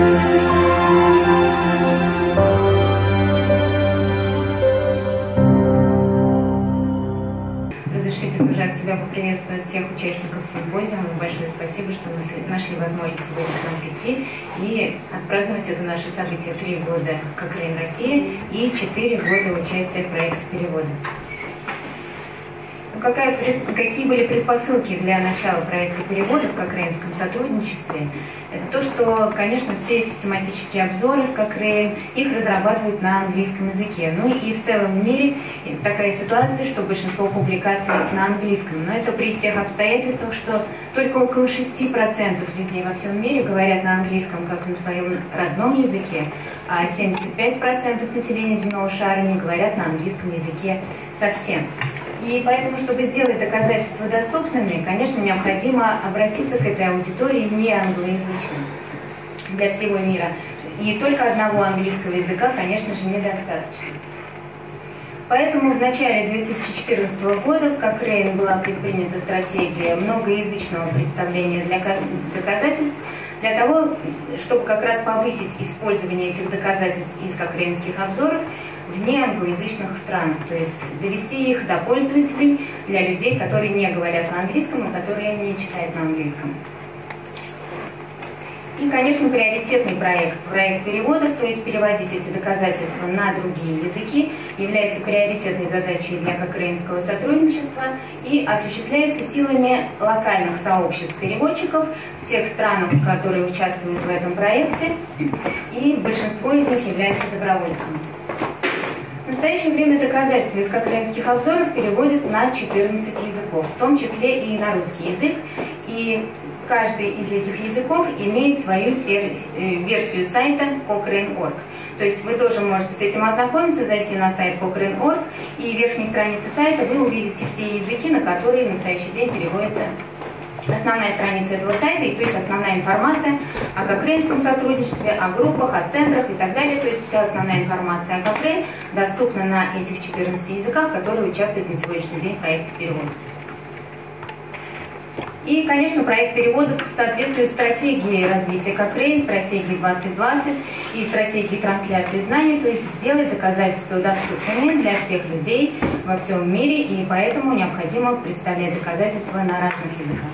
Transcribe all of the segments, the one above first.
Разрешите тоже от себя поприветствовать всех участников симпозиума. Большое спасибо, что мы нашли возможность сегодня к нам прийти и отпраздновать это наше событие 3 года Cochrane.Russia и 4 года участия в проекте перевода. Какие были предпосылки для начала проекта перевода в кокрейновском сотрудничестве? Это то, что, конечно, все систематические обзоры в Cochrane, их разрабатывают на английском языке. Ну и в целом в мире такая ситуация, что большинство публикаций на английском. Но это при тех обстоятельствах, что только около 6% людей во всем мире говорят на английском, как на своем родном языке, а 75% населения земного шара не говорят на английском языке совсем. И поэтому, чтобы сделать доказательства доступными, конечно, необходимо обратиться к этой аудитории не англоязычной для всего мира. И только одного английского языка, конечно же, недостаточно. Поэтому в начале 2014 года в Cochrane была предпринята стратегия многоязычного представления для доказательств, для того, чтобы как раз повысить использование этих доказательств из кокрейновских обзоров в неанглоязычных странах, то есть довести их до пользователей, для людей, которые не говорят на английском и которые не читают на английском. И, конечно, приоритетный проект, проект переводов, то есть переводить эти доказательства на другие языки, является приоритетной задачей для кокрейновского сотрудничества и осуществляется силами локальных сообществ переводчиков в тех странах, которые участвуют в этом проекте, и большинство из них являются добровольцами. В настоящее время доказательства из кокрейновских обзоров переводят на 14 языков, в том числе и на русский язык. И каждый из этих языков имеет свою версию сайта Cochrane.org. То есть вы тоже можете с этим ознакомиться, зайти на сайт Cochrane.org, и в верхней странице сайта вы увидите все языки, на которые в настоящий день переводится основная страница этого сайта, и то есть основная информация о кокрейновском сотрудничестве, о группах, о центрах и так далее. То есть вся основная информация о Cochrane доступна на этих 14 языках, которые участвуют на сегодняшний день в проекте перевода. И, конечно, проект переводов соответствует стратегии развития Cochrane, стратегии 2020 и стратегии трансляции знаний, то есть сделать доказательства доступными для всех людей во всем мире, и поэтому необходимо представлять доказательства на разных языках.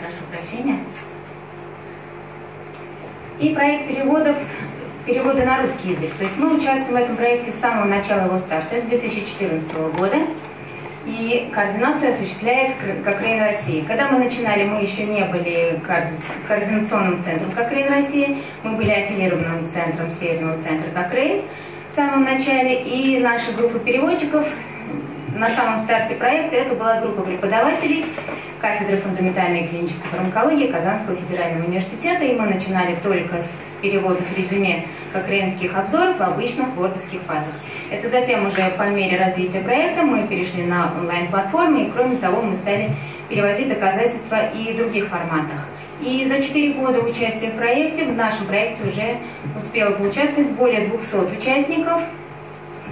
Прошу прощения. И проект переводов. Переводы на русский язык. То есть мы участвуем в этом проекте с самого начала его старта, 2014 года, и координацию осуществляет Cochrane.Russia. Когда мы начинали, мы еще не были координационным центром Cochrane.Russia, мы были аффилированным центром Северного центра Cochrane в самом начале, и наша группа переводчиков на самом старте проекта, это была группа преподавателей кафедры фундаментальной клинической фармакологии Казанского федерального университета, и мы начинали только с переводов резюме кокрейновских обзоров в обычных вордовских файлах. Это затем уже по мере развития проекта мы перешли на онлайн-платформы, и кроме того мы стали переводить доказательства и в других форматах. И за 4 года участия в проекте, в нашем проекте уже успело поучаствовать более 200 участников,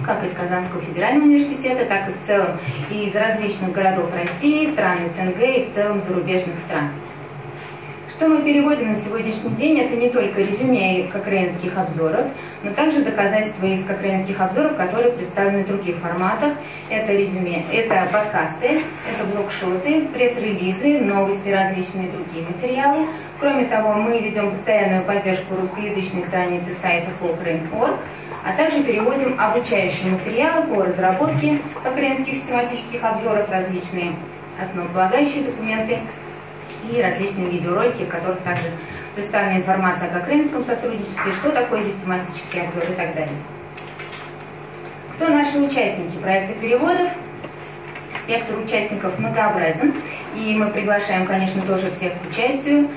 как из Казанского федерального университета, так и в целом и из различных городов России, стран СНГ и в целом зарубежных стран. Что мы переводим на сегодняшний день, это не только резюме кокрейновских обзоров, но также доказательства из кокрейновских обзоров, которые представлены в других форматах. Это резюме, это подкасты, это блогшоты, пресс-релизы, новости, различные другие материалы. Кроме того, мы ведем постоянную поддержку русскоязычной страницы сайта Cochrane.org, а также переводим обучающие материалы по разработке кокрейновских систематических обзоров, различные основополагающие документы и различные видеоролики, в которых также представлена информация о кокрейновском сотрудничестве, что такое систематический обзор и так далее. Кто наши участники проекта переводов? Спектр участников многообразен, и мы приглашаем, конечно, тоже всех к участию.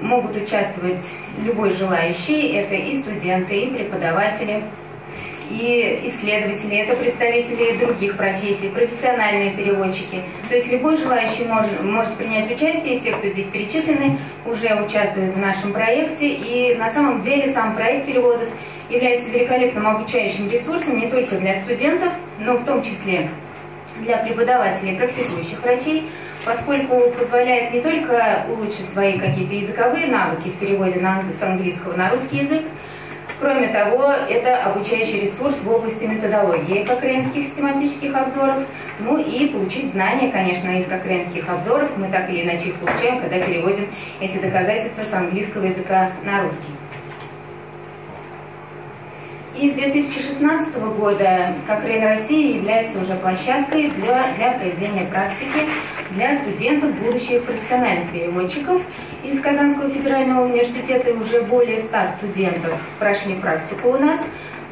Могут участвовать любой желающий, это и студенты, и преподаватели, и исследователи, это представители других профессий, профессиональные переводчики. То есть любой желающий может принять участие, и все, кто здесь перечислены, уже участвуют в нашем проекте. И на самом деле сам проект переводов является великолепным обучающим ресурсом не только для студентов, но в том числе для преподавателей и практикующих врачей, поскольку позволяет не только улучшить свои какие-то языковые навыки в переводе с английского на русский язык, кроме того, это обучающий ресурс в области методологии кокрейновских систематических обзоров, ну и получить знания, конечно, из кокрейновских обзоров, мы так или иначе их получаем, когда переводим эти доказательства с английского языка на русский. И с 2016 года Cochrane Россия является уже площадкой для проведения практики для студентов, будущих профессиональных переводчиков. Из Казанского федерального университета уже более 100 студентов прошли практику у нас,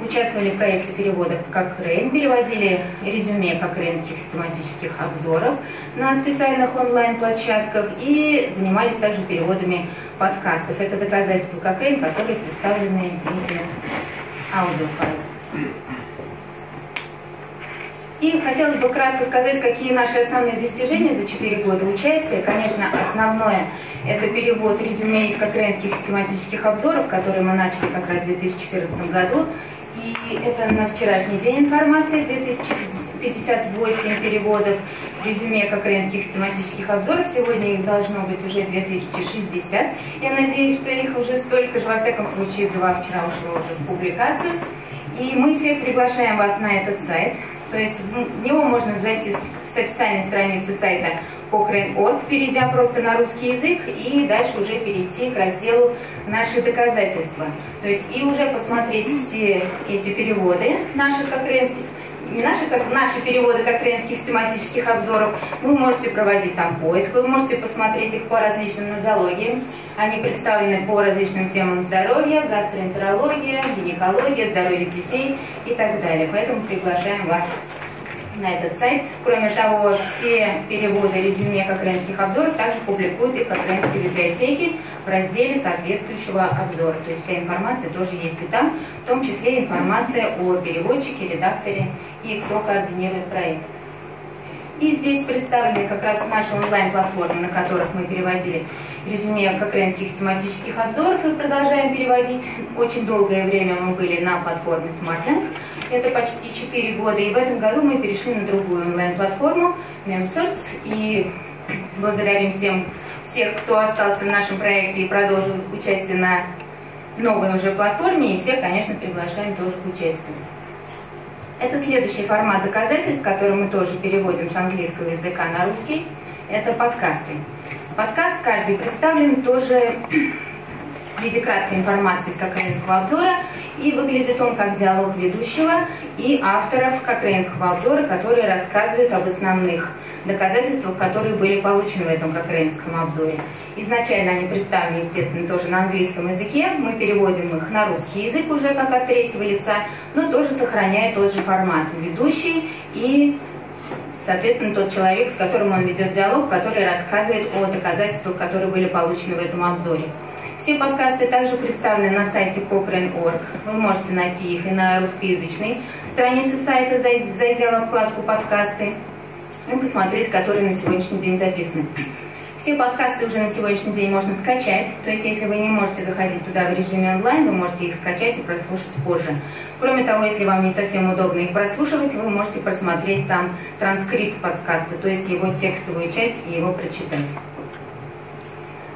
участвовали в проекте перевода Cochrane, переводили резюме кокрейновских систематических обзоров на специальных онлайн-площадках и занимались также переводами подкастов. Это доказательства Cochrane, которые представлены в виде аудиофайл. И хотелось бы кратко сказать, какие наши основные достижения за 4 года участия. Конечно, основное – это перевод резюме из кокрейновских систематических обзоров, которые мы начали как раз в 2014 году. И это на вчерашний день информация, 2058 переводов резюме кокрейновских систематических обзоров. Сегодня их должно быть уже 2060. Я надеюсь, что их уже столько же, во всяком случае, два вчера ушло уже в публикацию. И мы всех приглашаем вас на этот сайт. То есть в него можно зайти с официальной страницы сайта Cochrane.org, перейдя просто на русский язык, и дальше уже перейти к разделу «Наши доказательства». То есть и уже посмотреть все эти переводы наших кокрейновских, наши переводы кокрейновских систематических обзоров. Вы можете проводить там поиск, вы можете посмотреть их по различным нозологиям. Они представлены по различным темам здоровья, гастроэнтерология, гинекология, здоровье детей и так далее. Поэтому приглашаем вас на этот сайт. Кроме того, все переводы резюме кокрейновских обзоров также публикуют и в Кокрейновской библиотеке в разделе соответствующего обзора. То есть вся информация тоже есть и там, в том числе информация о переводчике, редакторе и кто координирует проект. И здесь представлены как раз наши онлайн-платформы, на которых мы переводили резюме кокрейновских систематических обзоров и продолжаем переводить. Очень долгое время мы были на платформе SmartLink. Это почти 4 года, и в этом году мы перешли на другую онлайн-платформу MemSource. И благодарим всех, кто остался в нашем проекте и продолжил участие на новой уже платформе, и всех, конечно, приглашаем тоже к участию. Это следующий формат доказательств, который мы тоже переводим с английского языка на русский. Это подкасты. Подкаст каждый представлен тоже в виде краткой информации из кокрейновского обзора, и выглядит он как диалог ведущего и авторов кокрейновского обзора, которые рассказывают об основных доказательствах, которые были получены в этом кокрейновском обзоре. Изначально они представлены, естественно, тоже на английском языке, мы переводим их на русский язык уже как от третьего лица, но тоже сохраняя тот же формат ведущий и, соответственно, тот человек, с которым он ведет диалог, который рассказывает о доказательствах, которые были получены в этом обзоре. Все подкасты также представлены на сайте Cochrane.org. Вы можете найти их и на русскоязычной странице сайта, зайдя во вкладку «Подкасты», и посмотреть, которые на сегодняшний день записаны. Все подкасты уже на сегодняшний день можно скачать, то есть если вы не можете заходить туда в режиме онлайн, вы можете их скачать и прослушать позже. Кроме того, если вам не совсем удобно их прослушивать, вы можете просмотреть сам транскрипт подкаста, то есть его текстовую часть и его прочитать.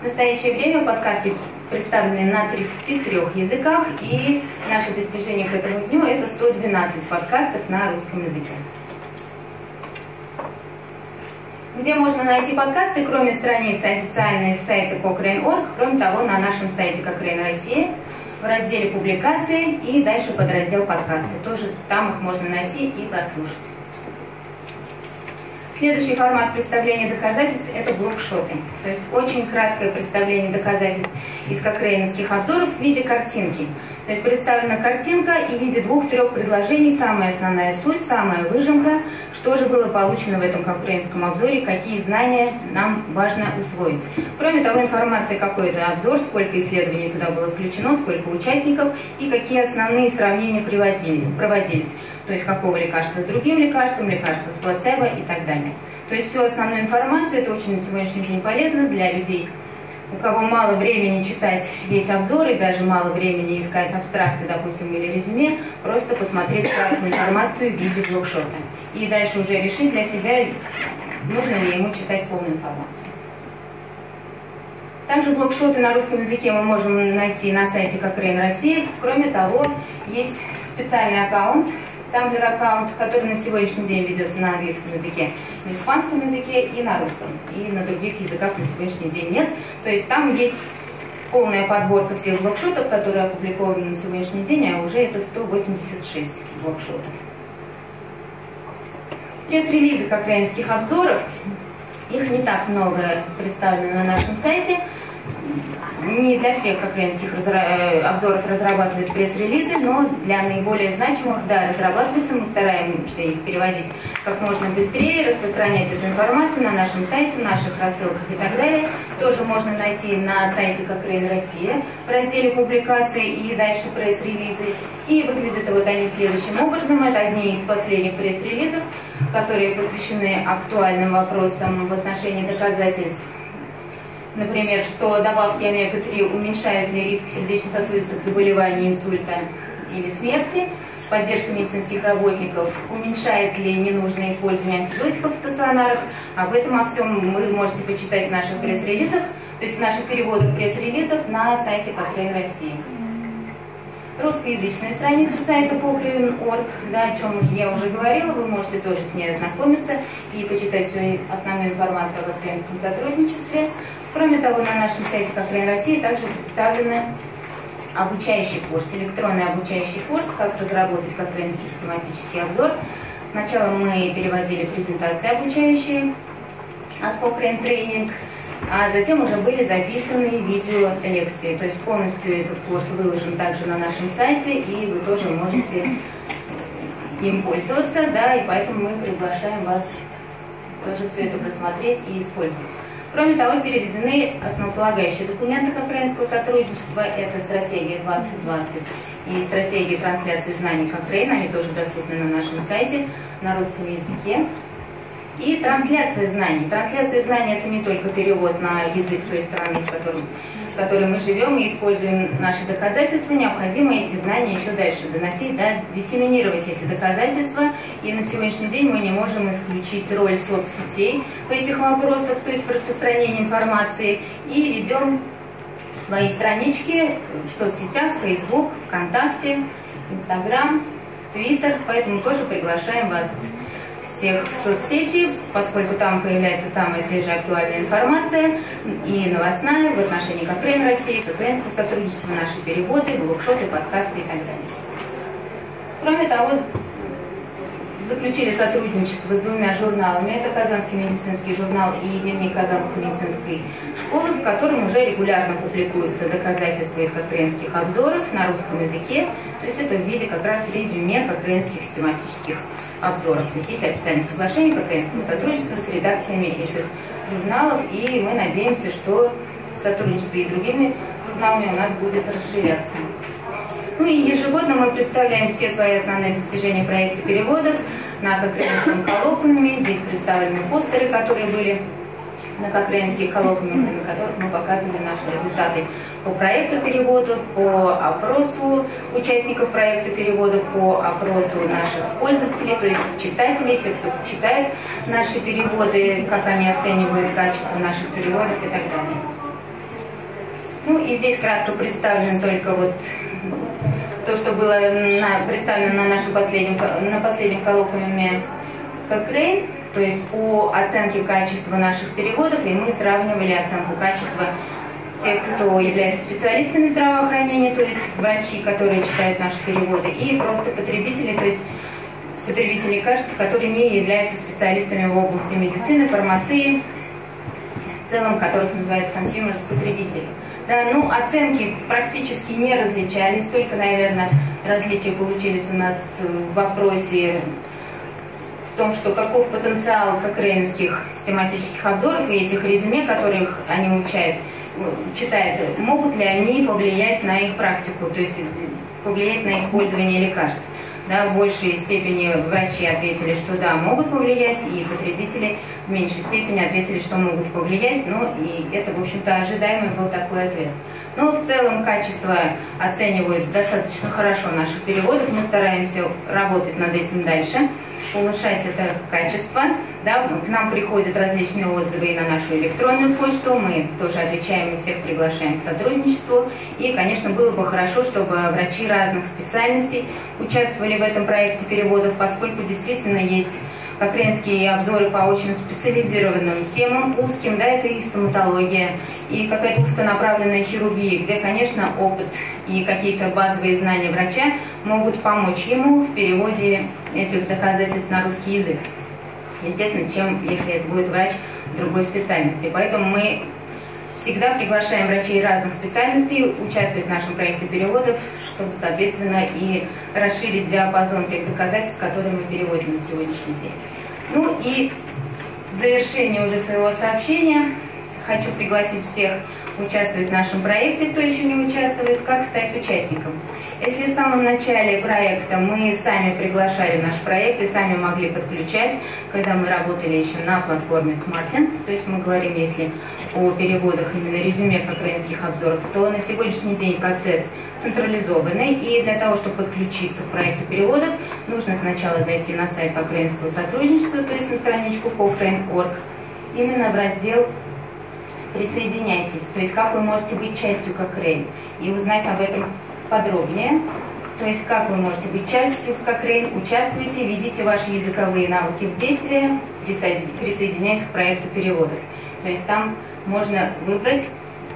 В настоящее время подкасты представлены на 33 языках, и наше достижение к этому дню – это 112 подкастов на русском языке. Где можно найти подкасты, кроме страницы официальной сайта Cochrane.org, кроме того, на нашем сайте Cochrane Россия, в разделе «Публикации» и дальше под раздел «Подкасты». Тоже там их можно найти и прослушать. Следующий формат представления доказательств – это блокшоты. То есть очень краткое представление доказательств из кокрейновских обзоров в виде картинки. То есть представлена картинка и в виде 2-3 предложений самая основная суть, самая выжимка, что же было получено в этом кокрейновском обзоре, какие знания нам важно усвоить. Кроме того, информация, какой это обзор, сколько исследований туда было включено, сколько участников и какие основные сравнения проводились. То есть какого лекарства с другим лекарством, лекарства с плацебо и так далее. То есть всю основную информацию, это очень на сегодняшний день полезно для людей, у кого мало времени читать весь обзор и даже мало времени искать абстракты, допустим, или резюме, просто посмотреть краткую информацию в виде блокшота. и дальше уже решить для себя, нужно ли ему читать полную информацию. Также блокшоты на русском языке мы можем найти на сайте Cochrane.Russia. Кроме того, есть специальный аккаунт, тамблер-аккаунт, который на сегодняшний день ведется на английском языке, на испанском языке и на русском. И на других языках на сегодняшний день нет. То есть там есть полная подборка всех блокшотов, которые опубликованы на сегодняшний день, а уже это 186 блокшотов. Пресс-релизы кокрейновских обзоров, их не так много представлено на нашем сайте. Не для всех кокрейновских обзоров разрабатывают пресс-релизы, но для наиболее значимых, да, разрабатываются. Мы стараемся их переводить как можно быстрее, распространять эту информацию на нашем сайте, в наших рассылках и так далее. Тоже можно найти на сайте Cochrane.Russia в разделе публикации и дальше пресс-релизы. И выглядят вот они следующим образом. Это одни из последних пресс-релизов, которые посвящены актуальным вопросам в отношении доказательств. Например, что добавки омега-3 уменьшают ли риск сердечно-сосудистых заболеваний, инсульта или смерти, поддержка медицинских работников, уменьшает ли ненужное использование антибиотиков в стационарах. Об этом, о всем вы можете почитать в наших пресс-релизах, то есть в наших переводах пресс-релизов на сайте Cochrane.Russia. Русскоязычная страница сайта Cochrane.org, да, о чем я уже говорила, вы можете тоже с ней ознакомиться и почитать всю основную информацию о кокрейновском сотрудничестве. Кроме того, на нашем сайте Cochrane.Russia также представлен обучающий курс, электронный обучающий курс «Как разработать кокрейновский систематический обзор». Сначала мы переводили презентации обучающие от Cochrane Training, а затем уже были записаны видеолекции. То есть полностью этот курс выложен также на нашем сайте, и вы тоже можете им пользоваться, да, и поэтому мы приглашаем вас тоже все это просмотреть и использовать. Кроме того, переведены основополагающие документы кокрейновского сотрудничества. Это стратегия 2020 и стратегия трансляции знаний Cochrane. Они тоже доступны на нашем сайте на русском языке. И трансляция знаний. Трансляция знаний – это не только перевод на язык той страны, в которой мы живем, и используем наши доказательства. Необходимо эти знания еще дальше доносить, да, диссеминировать эти доказательства. И на сегодняшний день мы не можем исключить роль соцсетей в этих вопросах, то есть в распространении информации. И ведем свои странички в соцсетях: Facebook, ВКонтакте, Instagram, Twitter. Поэтому тоже приглашаем вас всех в соцсети, поскольку там появляется самая свежая актуальная информация и новостная в отношении Cochrane.Russia, кокрейновского сотрудничества, наши переводы, блокшоты, подкасты и так далее. Кроме того, заключили сотрудничество с двумя журналами. Это Казанский медицинский журнал и дневник Казанской медицинской школы, в котором уже регулярно публикуются доказательства из кокрейновских обзоров на русском языке. То есть это в виде как раз резюме кокрейновских систематических обзоров. То есть есть официальное соглашение кокрейновского сотрудничества с редакциями этих журналов, и мы надеемся, что сотрудничество и другими журналами у нас будет расширяться. Ну и ежегодно мы представляем все свои основные достижения в проекте переводов на кокрейновском коллоквиуме. Здесь представлены постеры, которые были на кокрейновских коллоквиумах, на которых мы показывали наши результаты по проекту перевода, по опросу участников проекта перевода, по опросу наших пользователей, то есть читателей, тех, кто читает наши переводы, как они оценивают качество наших переводов и так далее. Ну и здесь кратко представлено только вот то, что было представлено на нашем последнем коллоквиуме Cochrane, то есть по оценке качества наших переводов, и мы сравнивали оценку качества тех, кто является специалистами здравоохранения, то есть врачи, которые читают наши переводы, и просто потребители, то есть потребители качества, которые не являются специалистами в области медицины, фармации, в целом которых называют consumers, потребители. Да, ну, оценки практически не различались, только, наверное, различия получились у нас в вопросе в том, что каков потенциал кокрейновских систематических обзоров и этих резюме, которых они читают, могут ли они повлиять на их практику, то есть повлиять на использование лекарств. Да, в большей степени врачи ответили, что да, могут повлиять, и потребители в меньшей степени ответили, что могут повлиять, но и это, в общем-то, ожидаемый был такой ответ. Но в целом качество оценивают достаточно хорошо наших переводов, мы стараемся работать над этим дальше. повышать это качество. Да, к нам приходят различные отзывы и на нашу электронную почту, мы тоже отвечаем и всех приглашаем к сотрудничеству. И, конечно, было бы хорошо, чтобы врачи разных специальностей участвовали в этом проекте переводов, поскольку действительно есть кокрейновские обзоры по очень специализированным темам, узким, да, это и стоматология, и какая-то узконаправленная хирургия, где, конечно, опыт и какие-то базовые знания врача могут помочь ему в переводе этих доказательств на русский язык, естественно, чем если это будет врач другой специальности. Поэтому мы всегда приглашаем врачей разных специальностей участвовать в нашем проекте переводов, чтобы, соответственно, и расширить диапазон тех доказательств, которые мы переводим на сегодняшний день. Ну и в завершение уже своего сообщения хочу пригласить всех участвовать в нашем проекте, кто еще не участвует, как стать участником. Если в самом начале проекта мы сами приглашали в наш проект и сами могли подключать, когда мы работали еще на платформе SmartLink, то есть мы говорим, если о переводах именно резюме кокрейновских обзоров, то на сегодняшний день процесс централизованный, и для того, чтобы подключиться к проекту переводов, нужно сначала зайти на сайт кокрейновского сотрудничества, то есть на страничку Cochrane.Org, именно в раздел «Присоединяйтесь», то есть как вы можете быть частью Cochrane и узнать об этом подробнее, то есть как вы можете быть частью Cochrane, участвуйте, видите ваши языковые навыки в действии, присоединяйтесь к проекту переводов, то есть там можно выбрать,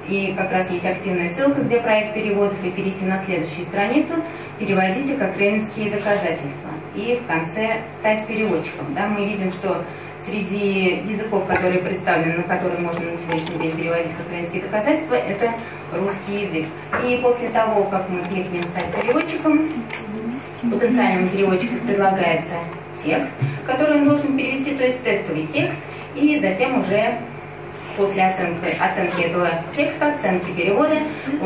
и как раз есть активная ссылка, где проект переводов, и перейти на следующую страницу, переводите кокрейновские доказательства, и в конце стать переводчиком. Да, мы видим, что среди языков, которые представлены, на которые можно на сегодняшний день переводить кокрейновские доказательства, это русский язык. И после того, как мы кликнем «Стать переводчиком», потенциальному переводчику предлагается текст, который он должен перевести, то есть тестовый текст, и затем уже после оценки этого текста, оценки перевода,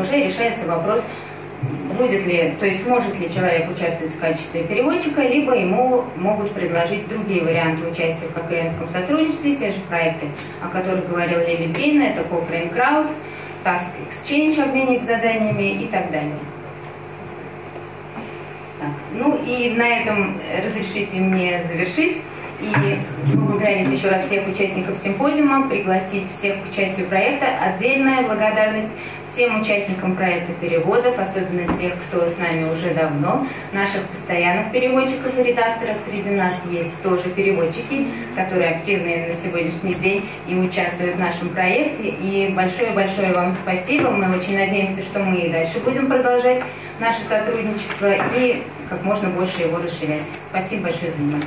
уже решается вопрос, будет ли, то есть сможет ли человек участвовать в качестве переводчика, либо ему могут предложить другие варианты участия в кокрейновском сотрудничестве, те же проекты, о которых говорила Лили Брина, это Cochrane Crowd, Task Exchange, обменник заданиями и так далее. Так, ну и на этом разрешите мне завершить. И благодарить еще раз всех участников симпозиума, пригласить всех к участию проекта. Отдельная благодарность всем участникам проекта переводов, особенно тех, кто с нами уже давно, наших постоянных переводчиков и редакторов. Среди нас есть тоже переводчики, которые активны на сегодняшний день и участвуют в нашем проекте. И большое-большое вам спасибо. Мы очень надеемся, что мы и дальше будем продолжать наше сотрудничество и как можно больше его расширять. Спасибо большое за внимание.